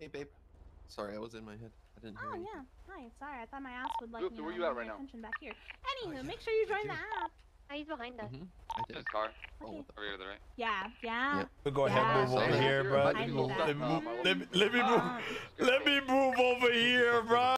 Hey, babe. Sorry, I was in my head. I didn't hear anything. Oh, yeah. Hi, sorry. I thought my ass would, like, Oop, where you at right now? Back here. Anywho, make sure you join the app. He's behind us. I did. His car. Okay. Over here to the right. Yeah. We'll go ahead and move over here, bro. Let me move over here, bro.